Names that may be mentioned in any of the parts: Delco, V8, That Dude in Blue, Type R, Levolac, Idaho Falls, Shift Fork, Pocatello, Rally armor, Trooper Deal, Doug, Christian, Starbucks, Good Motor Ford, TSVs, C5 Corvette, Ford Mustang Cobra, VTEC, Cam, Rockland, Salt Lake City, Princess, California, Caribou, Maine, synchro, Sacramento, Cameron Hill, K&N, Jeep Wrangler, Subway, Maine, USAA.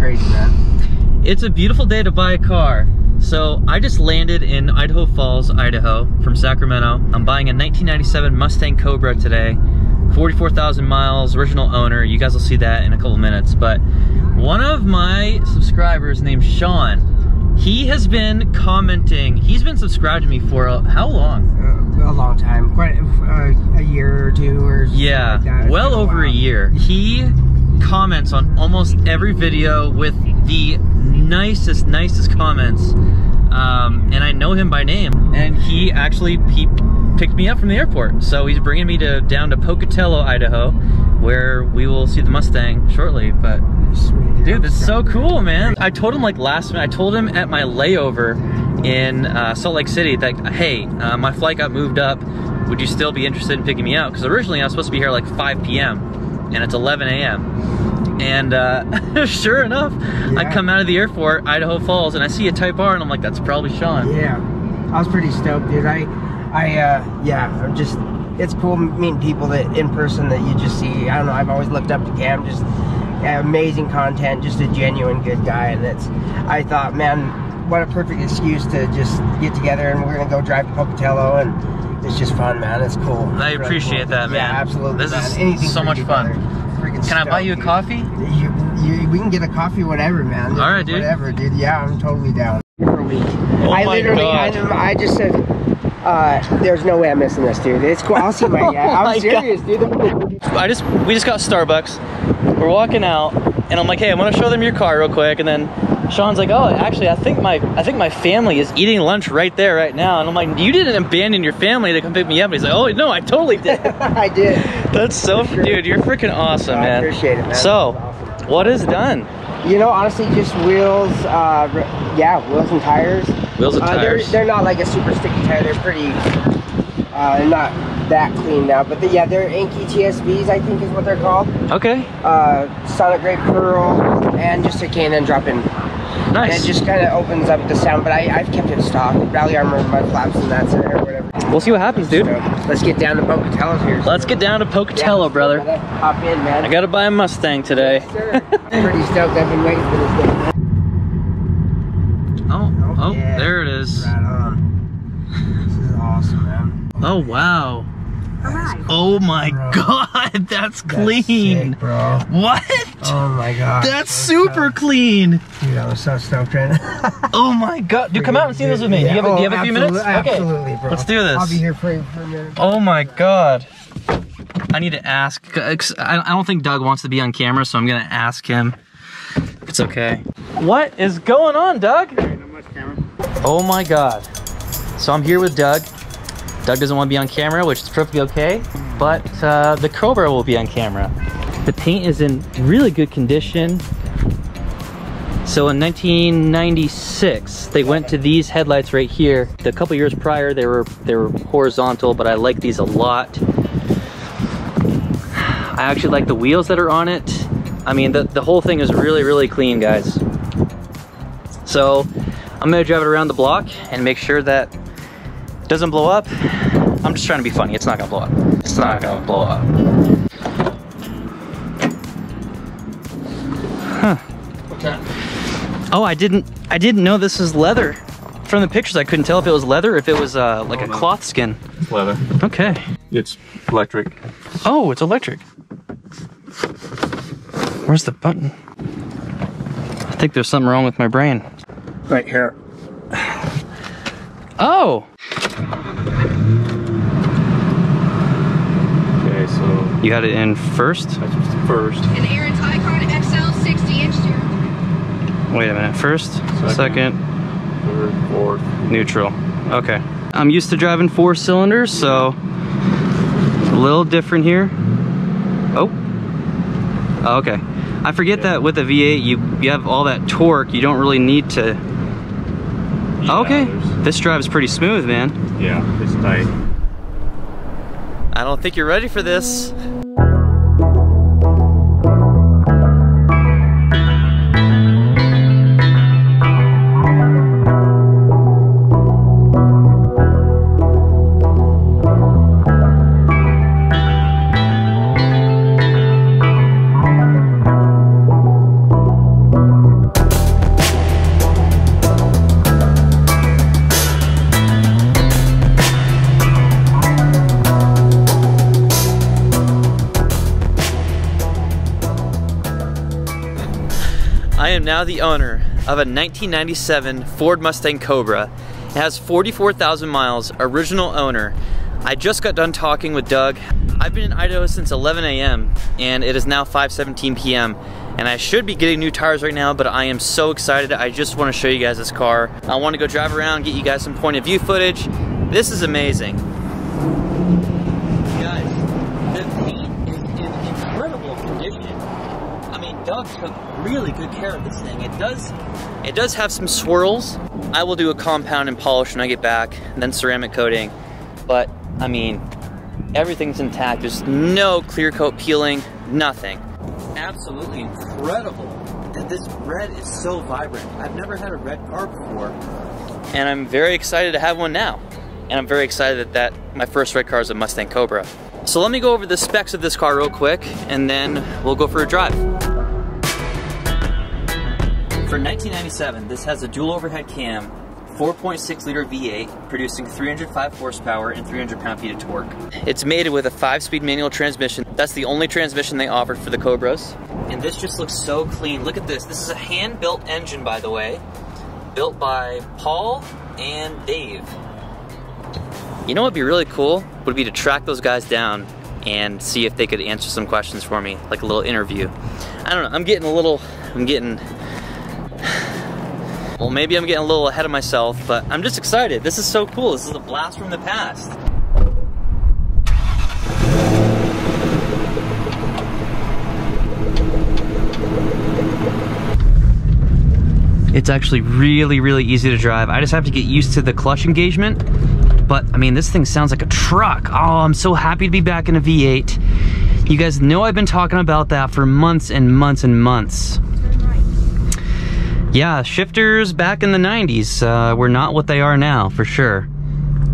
crazy, man. It's a beautiful day to buy a car. So I just landed in Idaho Falls, Idaho from Sacramento. I'm buying a 1997 Mustang Cobra today. 44,000 miles, original owner. You guys will see that in a couple minutes. But one of my subscribers named Sean, he has been commenting. He's been subscribed to me for how long? A long time, quite a year or two or something. Yeah, like that. Well over a year. He comments on almost every video with the nicest comments. And I know him by name, and he actually picked me up from the airport. So he's bringing me down to Pocatello, Idaho, where we will see the Mustang shortly. But dude, that's so cool, man. I told him like last minute, I told him at my layover in Salt Lake City that, hey, my flight got moved up. Would you still be interested in picking me out? Because originally I was supposed to be here like 5 p.m. and it's 11 a.m. And sure enough, yeah. I come out of the airport, Idaho Falls, and I see a Type R, and I'm like, that's probably Sean. Yeah, I was pretty stoked, dude. I'm just, it's cool meeting people that in person that you just see. I don't know, I've always looked up to Cam, just amazing content, just a genuine good guy. And that's, I thought, man, what a perfect excuse to just get together, and we're gonna go drive to Pocatello, and it's just fun, man. It's cool. I really appreciate that, man. Yeah, absolutely. This is so much fun. Can I buy you a coffee? We can get a coffee, whatever, man. All right, dude. Whatever, dude. Yeah, I'm totally down. For a week. Oh my God. I just said, there's no way I'm missing this, dude. It's cool. I'll see my dad. I'm serious, dude. We just got Starbucks. We're walking out, and I'm like, hey, I'm gonna show them your car real quick, and then Sean's like, oh, actually, I think my family is eating lunch right there right now. And I'm like, you didn't abandon your family to come pick me up. And he's like, oh, no, I totally did. I did. That's so, sure. Dude, you're freaking awesome, no, man. I appreciate it, man. So, awesome. What is done? You know, honestly, just wheels, wheels and tires. Wheels and tires. They're not like a super sticky tire. They're pretty, not that clean now. But they're inky TSVs, I think is what they're called. Okay. Sonic Grape Pearl, and just a K&N drop-in. Nice. And it just kind of opens up the sound, but I've kept it stock. Rally armor, mud flaps, and that's it, or whatever. We'll see what happens, dude. So, let's get down to Pocatello here. Let's get down to Pocatello, brother. Hop in, man. I gotta buy a Mustang today. Yes, sir. I'm pretty stoked. I've been waiting for this day. Oh, yeah. There it is. Right on. This is awesome, man. Oh, wow. Oh my God, that's clean. Sick, bro. What? Oh my God. That's super clean. Dude, I was so stoked right now. Oh my God. Dude, come out and see this with me. Yeah. Do you have a few minutes? Okay. Absolutely, bro. Let's do this. I'll be here for a minute. Oh my God. I need to ask. I don't think Doug wants to be on camera, so I'm going to ask him. It's okay. What is going on, Doug? Not much, Cameron. Oh my God. So I'm here with Doug. Doug doesn't want to be on camera, which is perfectly okay, but the Cobra will be on camera. The paint is in really good condition. So in 1996, they went to these headlights right here. A couple years prior, they were horizontal, but I like these a lot. I actually like the wheels that are on it. I mean, the whole thing is really, really clean, guys. So I'm gonna drive it around the block and make sure that doesn't blow up. I'm just trying to be funny. It's not gonna blow up. It's not gonna blow up. Huh. What's that? Oh, I didn't know this was leather. From the pictures, I couldn't tell if it was leather or if it was like a cloth skin. It's leather. Okay. It's electric. Oh, it's electric. Where's the button? I think there's something wrong with my brain. Right here. Oh! Okay, so you had it in first? That's first. An Aaron's Icon XL 60-inch steering. Wait a minute. First, second, third, fourth. Neutral. Okay. I'm used to driving 4 cylinders, so a little different here. Oh okay. I forget that with a V8 you have all that torque. You don't really need to. Okay. This drive is pretty smooth, man. Yeah, it's tight. I don't think you're ready for this. I am now the owner of a 1997 Ford Mustang Cobra. It has 44,000 miles, original owner. I just got done talking with Doug. I've been in Idaho since 11 a.m. and it is now 5:17 p.m. and I should be getting new tires right now, but I am so excited. I just want to show you guys this car. I want to go drive around, get you guys some point of view footage. This is amazing. Guys, the paint is in incredible condition. I mean, Doug took really good care of this thing. It does have some swirls. I will do a compound and polish when I get back, and then ceramic coating. But I mean, everything's intact. There's no clear coat peeling, nothing. Absolutely incredible. And this red is so vibrant. I've never had a red car before. And I'm very excited to have one now. And I'm very excited that my first red car is a Mustang Cobra. So let me go over the specs of this car real quick, and then we'll go for a drive. For 1997, this has a dual overhead cam, 4.6 liter V8, producing 305 horsepower and 300 pound-feet of torque. It's mated with a 5-speed manual transmission. That's the only transmission they offered for the Cobras. And this just looks so clean. Look at this. This is a hand-built engine, by the way, built by Paul and Dave. You know what would be really cool? Would be to track those guys down and see if they could answer some questions for me, like a little interview. I don't know, well, maybe I'm getting a little ahead of myself, but I'm just excited. This is so cool. This is a blast from the past. It's actually really easy to drive. I just have to get used to the clutch engagement. But I mean, this thing sounds like a truck. Oh, I'm so happy to be back in a V8. You guys know I've been talking about that for months and months and months. Yeah, shifters back in the 90s were not what they are now, for sure.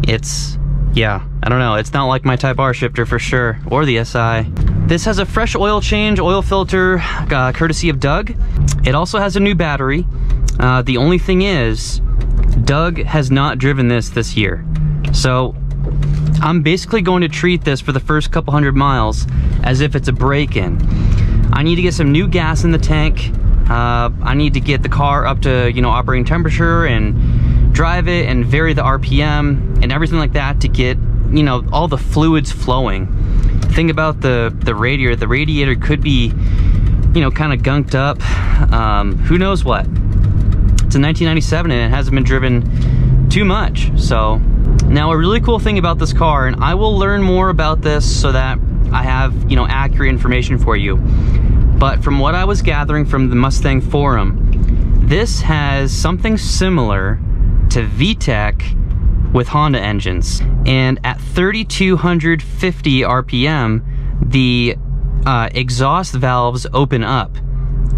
Yeah, I don't know, it's not like my Type R shifter for sure, or the SI. This has a fresh oil change, oil filter, courtesy of Doug. It also has a new battery. The only thing is, Doug has not driven this year. So, I'm basically going to treat this for the first couple hundred miles as if it's a break-in. I need to get some new gas in the tank. I need to get the car up to, you know, operating temperature and drive it and vary the RPM and everything like that to get, you know, all the fluids flowing. Think about the radiator. The radiator could be, you know, kind of gunked up. Who knows what? It's a 1997 and it hasn't been driven too much. So now a really cool thing about this car, and I will learn more about this so that I have, you know, accurate information for you. But from what I was gathering from the Mustang forum, this has something similar to VTEC with Honda engines. And at 3,250 RPM, the exhaust valves open up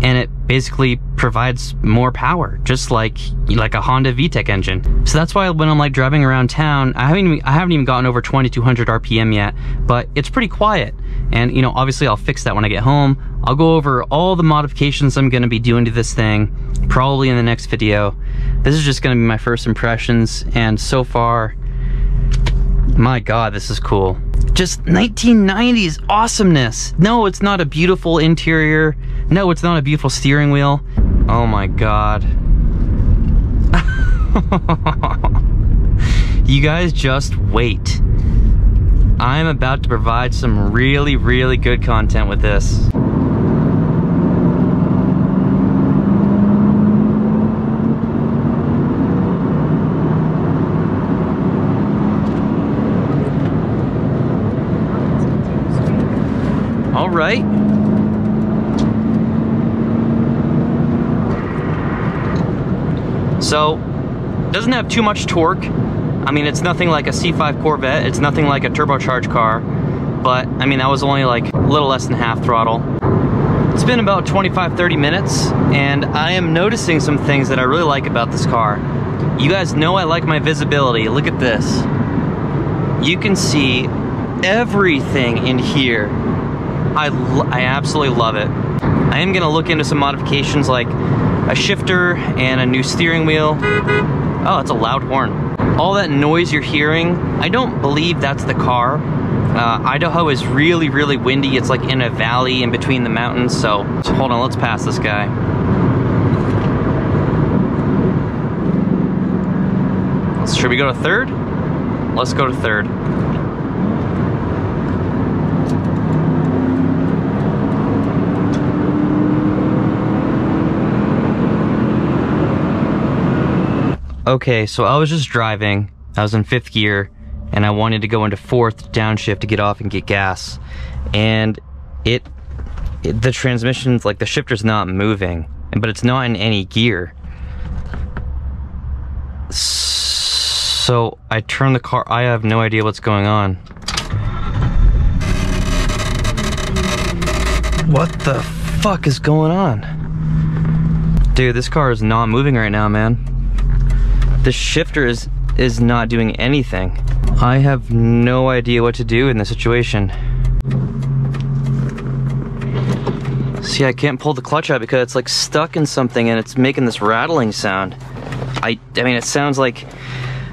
and it basically provides more power, just like a Honda VTEC engine. So that's why when I'm like driving around town, I haven't even gotten over 2,200 RPM yet, but it's pretty quiet. And you know, obviously I'll fix that when I get home. I'll go over all the modifications I'm gonna be doing to this thing, probably in the next video. This is just gonna be my first impressions, and so far, my God, this is cool. Just 1990s awesomeness. No, it's not a beautiful interior. No, it's not a beautiful steering wheel. Oh my God. You guys just wait. I'm about to provide some really good content with this. All right. So, doesn't have too much torque. I mean, it's nothing like a C5 Corvette, it's nothing like a turbocharged car, but I mean, that was only like a little less than half throttle. It's been about 25-30 minutes, and I am noticing some things that I really like about this car. You guys know I like my visibility. Look at this. You can see everything in here. I absolutely love it. I am gonna look into some modifications like a shifter and a new steering wheel. Oh, that's a loud horn. All that noise you're hearing, I don't believe that's the car. Idaho is really windy. It's like in a valley in between the mountains, so hold on, let's pass this guy. seconds. Should we go to third? Let's go to third. Okay, so I was just driving. I was in fifth gear and I wanted to go into fourth downshift to get off and get gas. And the transmission's like, the shifter's not moving, but it's not in any gear. So I turn the car, I have no idea what's going on. What the fuck is going on? Dude, this car is not moving right now, man. The shifter is not doing anything. I have no idea what to do in this situation. See, I can't pull the clutch out because it's like stuck in something and it's making this rattling sound. I mean, it sounds like,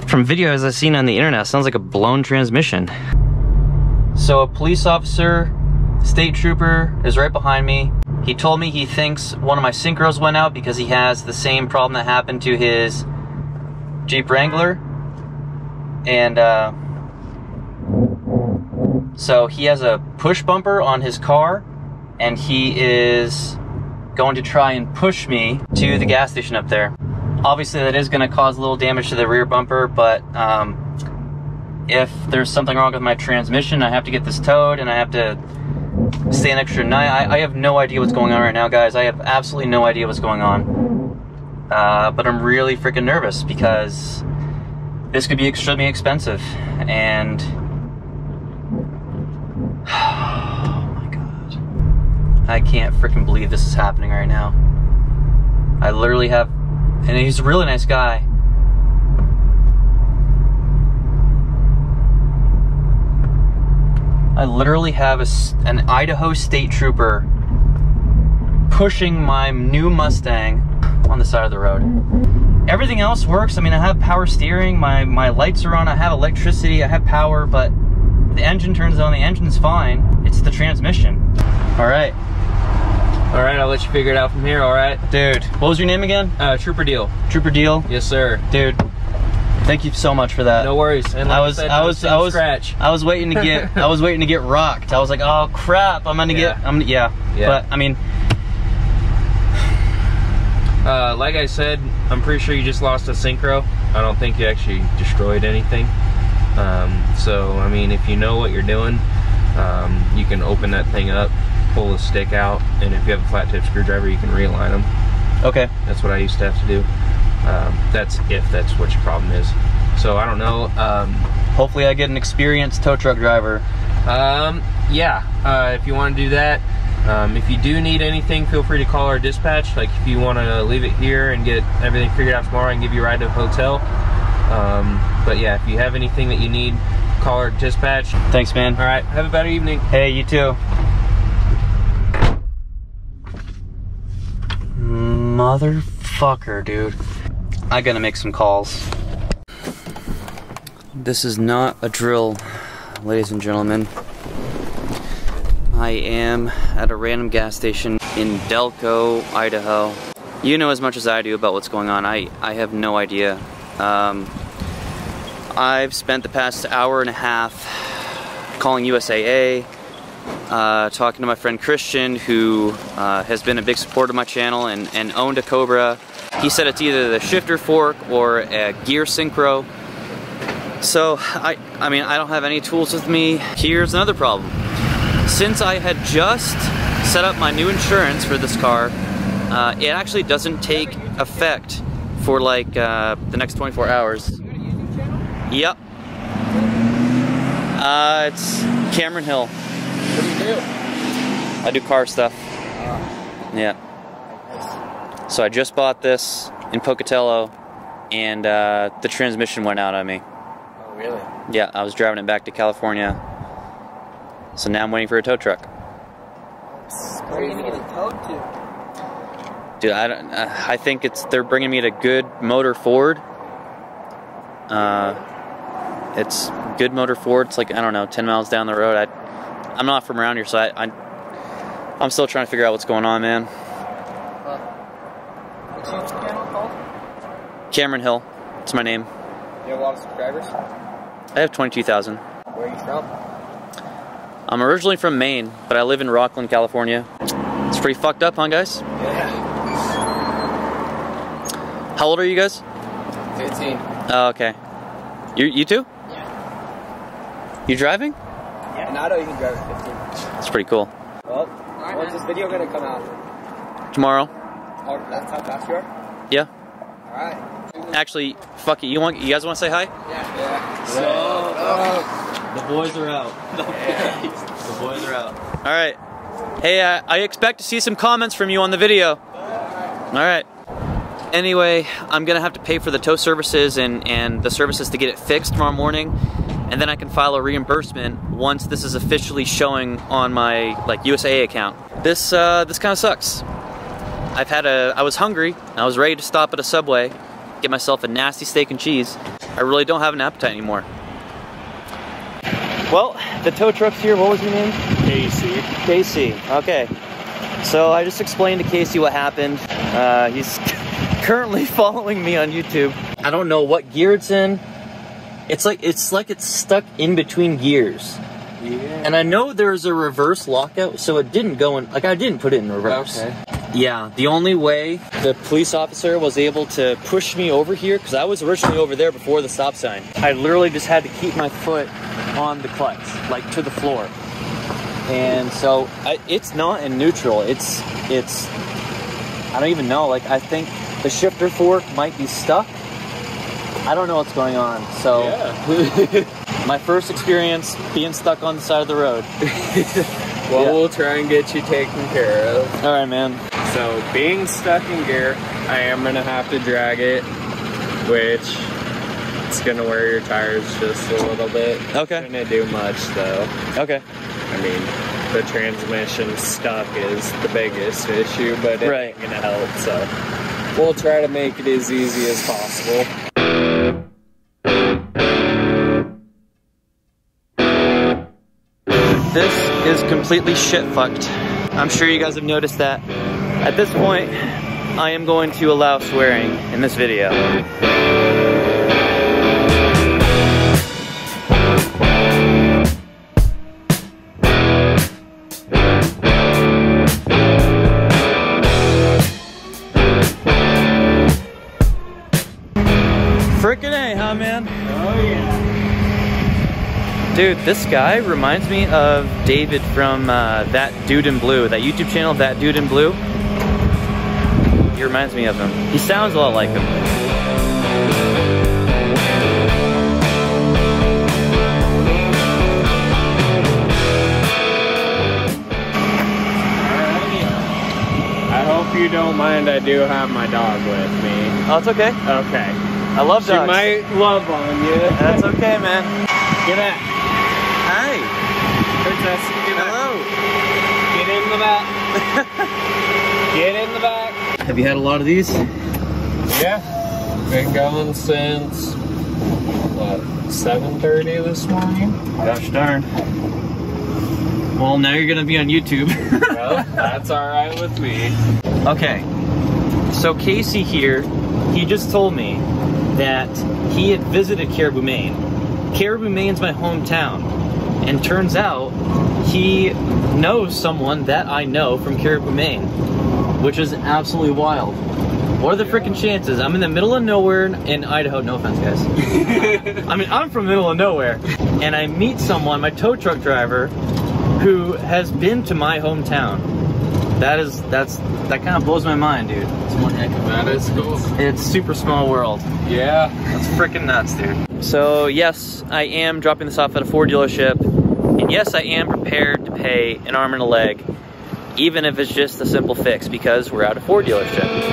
from videos I've seen on the internet, it sounds like a blown transmission. So a police officer, state trooper, is right behind me. He told me he thinks one of my synchros went out because he has the same problem that happened to his Jeep Wrangler. And so he has a push bumper on his car and he is going to try and push me to the gas station up there. Obviously that is going to cause a little damage to the rear bumper, but if there's something wrong with my transmission, I have to get this towed and I have to stay an extra night. I have no idea what's going on right now, guys. I have absolutely no idea what's going on, but I'm really freaking nervous because this could be extremely expensive. And oh my god, I can't freaking believe this is happening right now. I literally have, and he's a really nice guy. I literally have an Idaho state trooper pushing my new Mustang on the side of the road. Everything else works. I mean, I have power steering, my lights are on, I have electricity, I have power, but the engine turns on, the engine's fine. It's the transmission. All right. All right, I'll let you figure it out from here, all right? Dude, what was your name again? Trooper Deal. Trooper Deal? Yes, sir. Dude, thank you so much for that. No worries. And like I was waiting to get I was waiting to get rocked. I was like, "Oh crap, I'm going to get But I mean, like I said, I'm pretty sure you just lost a synchro. I don't think you actually destroyed anything. So, I mean, if you know what you're doing, you can open that thing up, pull the stick out, and if you have a flat tip screwdriver, you can realign them. Okay. That's what I used to have to do. That's if that's what your problem is. So I don't know. Hopefully I get an experienced tow truck driver. If you want to do that, if you do need anything, feel free to call our dispatch. Like if you want to leave it here and get everything figured out tomorrow, I can give you a ride to a hotel. But yeah, if you have anything that you need, call our dispatch. Thanks, man. All right. Have a better evening. Hey, you too. Motherfucker, dude. I gotta make some calls. This is not a drill, ladies and gentlemen. I am at a random gas station in Delco, Idaho. You know as much as I do about what's going on. I have no idea. I've spent the past hour and a half calling USAA, talking to my friend Christian, who has been a big supporter of my channel and owned a Cobra. He said it's either the shifter fork or a gear synchro. So, I mean, I don't have any tools with me. Here's another problem. Since I had just set up my new insurance for this car, it actually doesn't take effect for like the next 24 hours. Yep. It's Cameron Hill. What do you do? I do car stuff. Yeah. So I just bought this in Pocatello, and the transmission went out on me. Oh, really? Yeah, I was driving it back to California. So now I'm waiting for a tow truck. Where are you going to get it towed to? Dude, I don't. I think they're bringing me to Good Motor Ford. It's Good Motor Ford. It's like, I don't know, 10 miles down the road. I'm not from around here, so I'm still trying to figure out what's going on, man. What's your channel called? Cameron Hill. That's my name. You have a lot of subscribers? I have 22,000. Where are you from? I'm originally from Maine, but I live in Rockland, California. It's pretty fucked up, huh, guys? Yeah. How old are you guys? 15. Oh, okay. You too? Yeah. You driving? Yeah, and I don't even drive at 15. That's pretty cool. Well, when's this video gonna come out? Tomorrow. Oh, that's how fast you are? Yeah. Alright. Actually, fuck it, you guys wanna say hi? Yeah. Yeah. So, the boys are out. The boys are out. Alright. Hey, I expect to see some comments from you on the video. Alright. Anyway, I'm gonna have to pay for the tow services and the services to get it fixed tomorrow morning, and then I can file a reimbursement once this is officially showing on my like USAA account. This kind of sucks. I was hungry and I was ready to stop at a Subway, get myself a nasty steak and cheese. I really don't have an appetite anymore. Well, the tow truck's here. What was your name? Casey. Casey. Okay. So I just explained to Casey what happened. He's currently following me on YouTube. I don't know what gear it's in. It's stuck in between gears. Yeah. And I know there's a reverse lockout, so it didn't go in. Like I didn't put it in reverse. Okay. Yeah. The only way the police officer was able to push me over here, because I was originally over there before the stop sign. I literally just had to keep my foot on the clutch, like to the floor. And so it's not in neutral. It's I don't even know. Like I think the shifter fork might be stuck. I don't know what's going on. So yeah. My first experience being stuck on the side of the road. Well, yeah. We'll try and get you taken care of. All right, man. So being stuck in gear, I am gonna have to drag it, which it's gonna wear your tires just a little bit. Okay. It's gonna do much though. Okay. I mean, the transmission stuck is the biggest issue, but it's right. Gonna help, so we'll try to make it as easy as possible. This is completely shit fucked. I'm sure you guys have noticed that. At this point, I am going to allow swearing in this video. Dude, this guy reminds me of David from That Dude in Blue, that YouTube channel, That Dude in Blue. He reminds me of him. He sounds a lot like him. I hope you don't mind, I do have my dog with me. Oh, it's okay. Okay. I love dogs. She might love on you. That's okay, man. Get out. Hi. Princess, get back. Hello. Get in the back. Get in the back. Have you had a lot of these? Yeah. Been going since, what, 7:30 this morning? Gosh darn. Well, now you're gonna be on YouTube. Well, that's alright with me. Okay. So Casey here, he just told me that he had visited Caribou, Maine. Caribou, Maine's my hometown. And turns out, he knows someone that I know from Caribou, Maine, which is absolutely wild. What are the freaking chances? I'm in the middle of nowhere in Idaho, no offense guys. I mean, I'm from the middle of nowhere. And I meet someone, my tow truck driver, who has been to my hometown. That kind of blows my mind, dude. It's one heck of that is cool. It's super small world. Yeah. That's freaking nuts, dude. So yes, I am dropping this off at a Ford dealership. And yes, I am prepared to pay an arm and a leg, even if it's just a simple fix, because we're at a Ford dealership.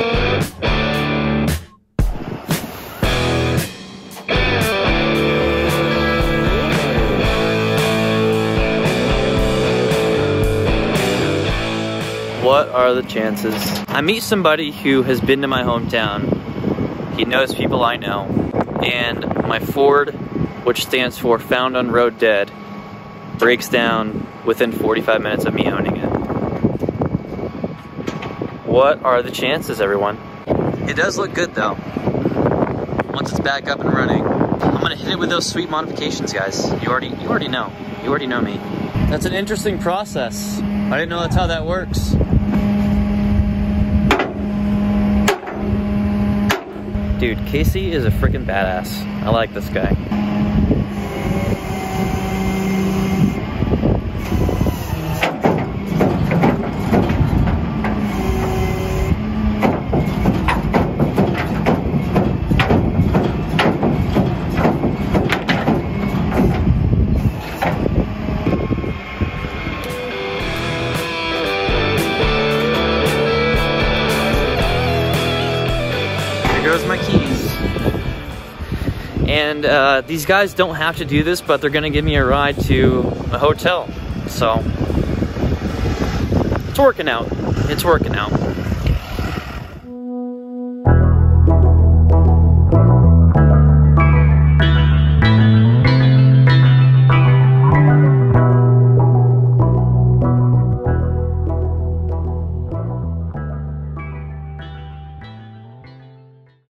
What are the chances? I meet somebody who has been to my hometown. He knows people I know. And my Ford, which stands for Found on Road Dead, breaks down within 45 minutes of me owning it. What are the chances, everyone? It does look good though. Once it's back up and running, I'm gonna hit it with those sweet modifications, guys. You already know. You already know me. That's an interesting process. I didn't know that's how that works. Dude, Casey is a freaking badass. I like this guy. And these guys don't have to do this, but they're gonna give me a ride to a hotel. So, it's working out. It's working out.